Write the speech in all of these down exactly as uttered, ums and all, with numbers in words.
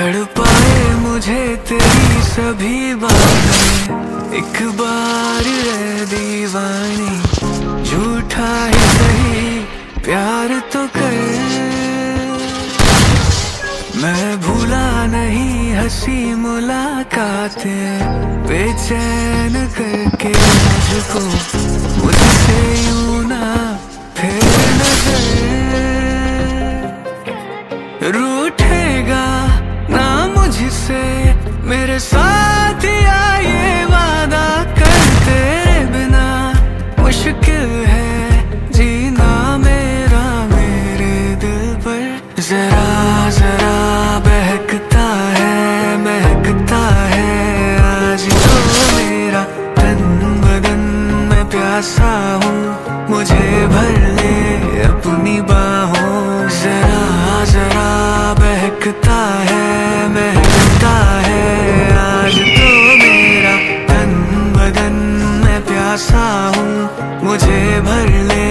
तड़पाए मुझे तेरी सभी बातें, एक बार है दीवानी, झूठा ही सही प्यार तो कर। मैं भूला नहीं हंसी मुलाकातें, बेचैन करके मुझको मुझसे यूं ना फिर नजर। रूठेगा ना मुझसे मेरे साथ या ये वादा, कर तेरे बिना मुश्किल है जीना मेरा मेरे दिल पर। जरा जरा बहकता है महकता है आज तो मेरा तन बदन, मैं प्यासा हूँ मुझे भर ले अपनी बाहों। जरा जरा बहकता है महकता है आज तो मेरा तन बदन, मैं प्यासा हूँ मुझे भर ले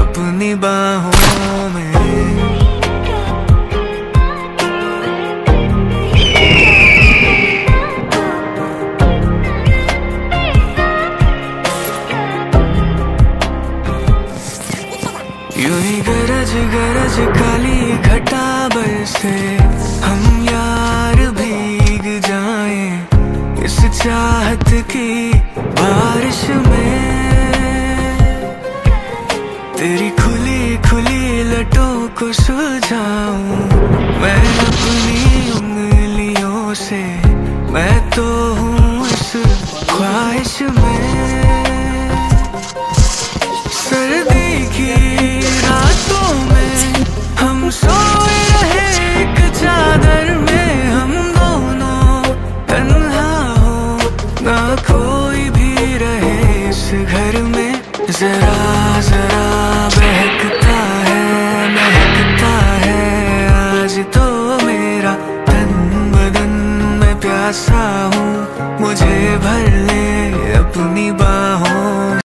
अपनी बाहों में। यूं ही गरज गरज काली घटा बरसे, हम यार भीग जाए इस चाहत की बारिश में। तेरी खुली खुली लटों को सुलझाऊं मैं अपनी उंगलियों से, मैं तो हूँ इस ख्वाहिश में। सर्दी की